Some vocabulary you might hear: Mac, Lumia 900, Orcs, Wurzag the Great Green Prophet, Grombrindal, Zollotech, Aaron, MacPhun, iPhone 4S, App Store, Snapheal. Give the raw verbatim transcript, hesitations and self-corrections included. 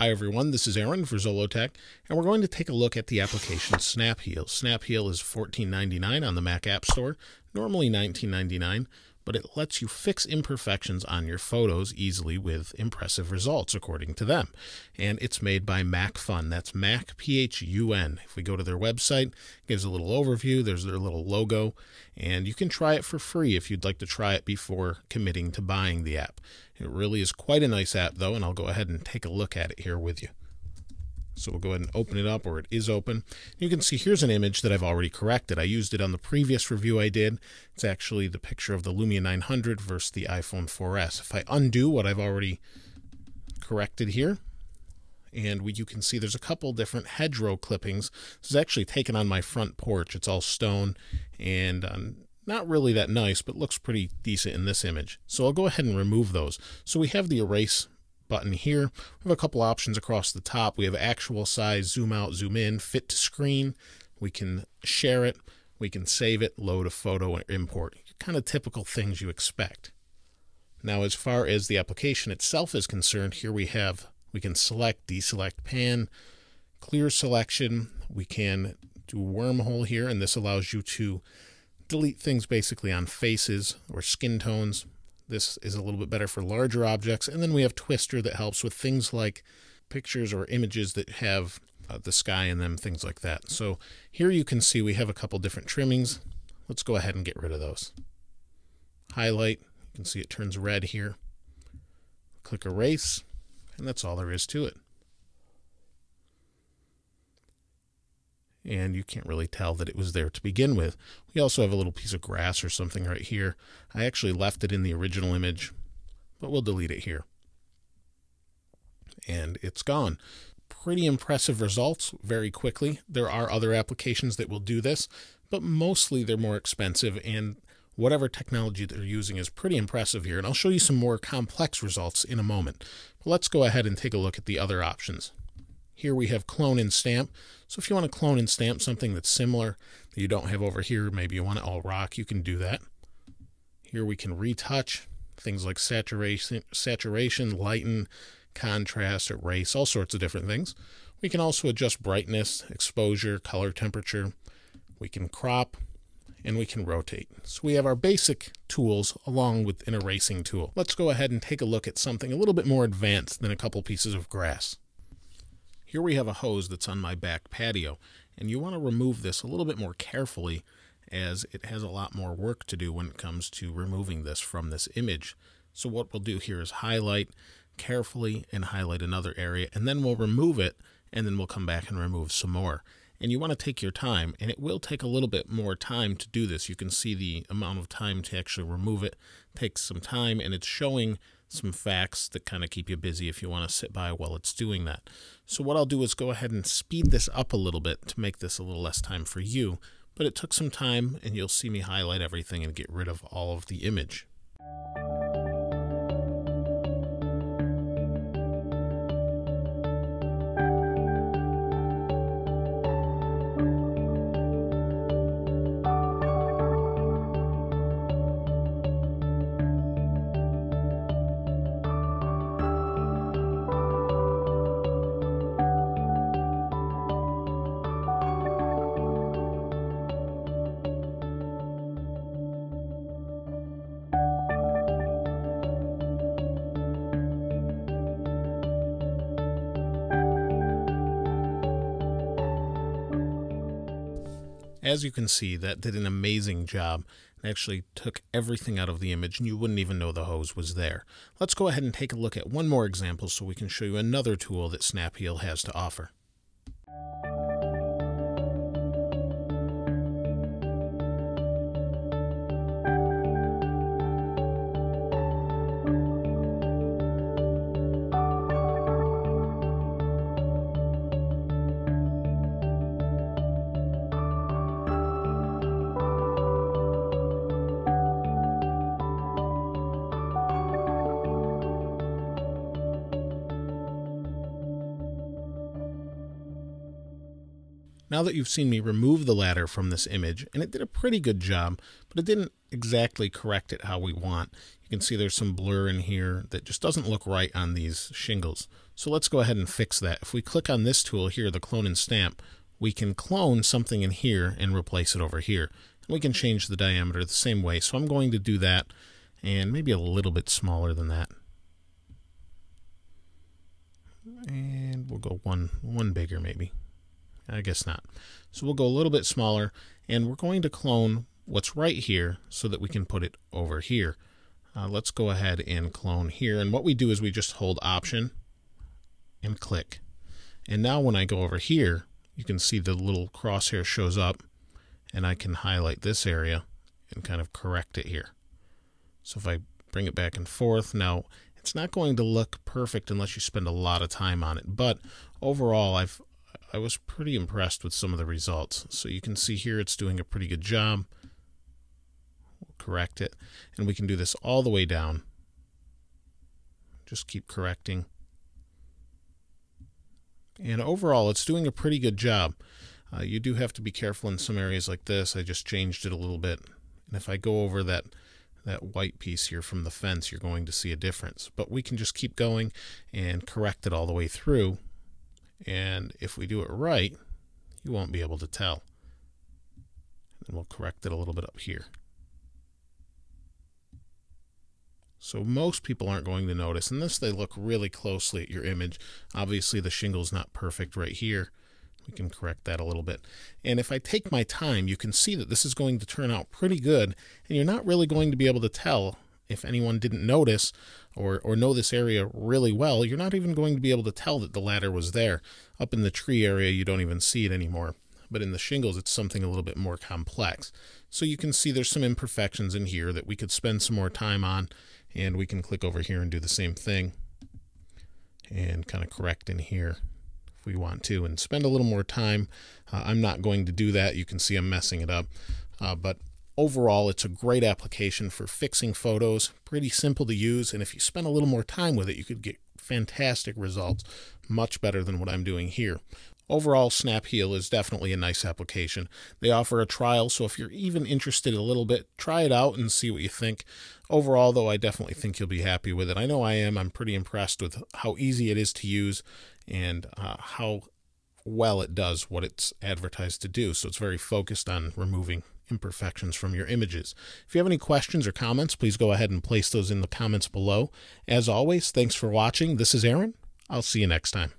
Hi everyone, this is Aaron for Zollotech, and we're going to take a look at the application Snapheal. Snapheal is fourteen ninety-nine on the Mac App Store, normally nineteen ninety-nine, but it lets you fix imperfections on your photos easily with impressive results, according to them. And it's made by MacPhun. That's Mac, P H U N. If we go to their website, it gives a little overview. There's their little logo, and you can try it for free if you'd like to try it before committing to buying the app. It really is quite a nice app, though, and I'll go ahead and take a look at it here with you. So we'll go ahead and open it up, or it is open. You can see here's an image that I've already corrected. I used it on the previous review I did. It's actually the picture of the Lumia nine hundred versus the iPhone four S. If I undo what I've already corrected here, and we, you can see there's a couple different hedgerow clippings. This is actually taken on my front porch. It's all stone and um, not really that nice, but looks pretty decent in this image. So I'll go ahead and remove those. So we have the erase button here. We have a couple options across the top. We have actual size, zoom out, zoom in, fit to screen. We can share it. We can save it, load a photo, and import. Kind of typical things you expect. Now, as far as the application itself is concerned, here we have, we can select, deselect, pan, clear selection. We can do wormhole here, and this allows you to delete things basically on faces or skin tones. This is a little bit better for larger objects. And then we have Twister that helps with things like pictures or images that have uh, the sky in them, things like that. So here you can see we have a couple different trimmings. Let's go ahead and get rid of those. Highlight, you can see it turns red here. Click erase, and that's all there is to it. And you can't really tell that it was there to begin with. We also have a little piece of grass or something right here. I actually left it in the original image, but we'll delete it here. And it's gone. Pretty impressive results very quickly. There are other applications that will do this, but mostly they're more expensive, and whatever technology they're using is pretty impressive here. And I'll show you some more complex results in a moment. But let's go ahead and take a look at the other options. Here we have clone and stamp. So if you want to clone and stamp something that's similar that you don't have over here, maybe you want it all rock, you can do that. Here we can retouch things like saturation, saturation, lighten, contrast, erase, all sorts of different things. We can also adjust brightness, exposure, color, temperature. We can crop, and we can rotate. So we have our basic tools along with an erasing tool. Let's go ahead and take a look at something a little bit more advanced than a couple pieces of grass. Here we have a hose that's on my back patio, and you want to remove this a little bit more carefully, as it has a lot more work to do when it comes to removing this from this image. So what we'll do here is highlight carefully and highlight another area, and then we'll remove it, and then we'll come back and remove some more. And you want to take your time, and it will take a little bit more time to do this. You can see the amount of time to actually remove it takes some time, and it's showing some facts that kind of keep you busy if you want to sit by while it's doing that. So what I'll do is go ahead and speed this up a little bit to make this a little less time for you, but it took some time, and you'll see me highlight everything and get rid of all of the image. As you can see, that did an amazing job. It actually took everything out of the image, and you wouldn't even know the hose was there. Let's go ahead and take a look at one more example so we can show you another tool that Snapheal has to offer. Now that you've seen me remove the ladder from this image, and it did a pretty good job, but it didn't exactly correct it how we want. You can see there's some blur in here that just doesn't look right on these shingles. So let's go ahead and fix that. If we click on this tool here, the clone and stamp, we can clone something in here and replace it over here. And we can change the diameter the same way. So I'm going to do that, and maybe a little bit smaller than that. And we'll go one, one bigger maybe. I guess not. So we'll go a little bit smaller, and we're going to clone what's right here so that we can put it over here. Uh, let's go ahead and clone here. And what we do is we just hold Option and click. And now when I go over here, you can see the little crosshair shows up, and I can highlight this area and kind of correct it here. So if I bring it back and forth, now it's not going to look perfect unless you spend a lot of time on it. But overall, I've I was pretty impressed with some of the results. So you can see here it's doing a pretty good job. We'll correct it, and we can do this all the way down. Just keep correcting. And overall, it's doing a pretty good job. Uh, you do have to be careful in some areas like this. I just changed it a little bit. And if I go over that, that white piece here from the fence, you're going to see a difference. But we can just keep going and correct it all the way through. And if we do it right, you won't be able to tell. And we'll correct it a little bit up here. So most people aren't going to notice unless they look really closely at your image. Obviously the shingle's not perfect right here. We can correct that a little bit. And if I take my time, you can see that this is going to turn out pretty good, and you're not really going to be able to tell if anyone didn't notice or, or know this area really well. You're not even going to be able to tell that the ladder was there. Up in the tree area, you don't even see it anymore. But in the shingles, it's something a little bit more complex. So you can see there's some imperfections in here that we could spend some more time on. And we can click over here and do the same thing and kind of correct in here if we want to and spend a little more time. Uh, I'm not going to do that. You can see I'm messing it up. Uh, but overall, it's a great application for fixing photos. Pretty simple to use. And if you spend a little more time with it, you could get fantastic results, much better than what I'm doing here. Overall, Snapheal is definitely a nice application. They offer a trial, so if you're even interested a little bit, try it out and see what you think. Overall, though, I definitely think you'll be happy with it. I know I am. I'm pretty impressed with how easy it is to use and uh, how well it does what it's advertised to do. So it's very focused on removing imperfections from your images. If you have any questions or comments, please go ahead and place those in the comments below. As always, thanks for watching. This is Aaron. I'll see you next time.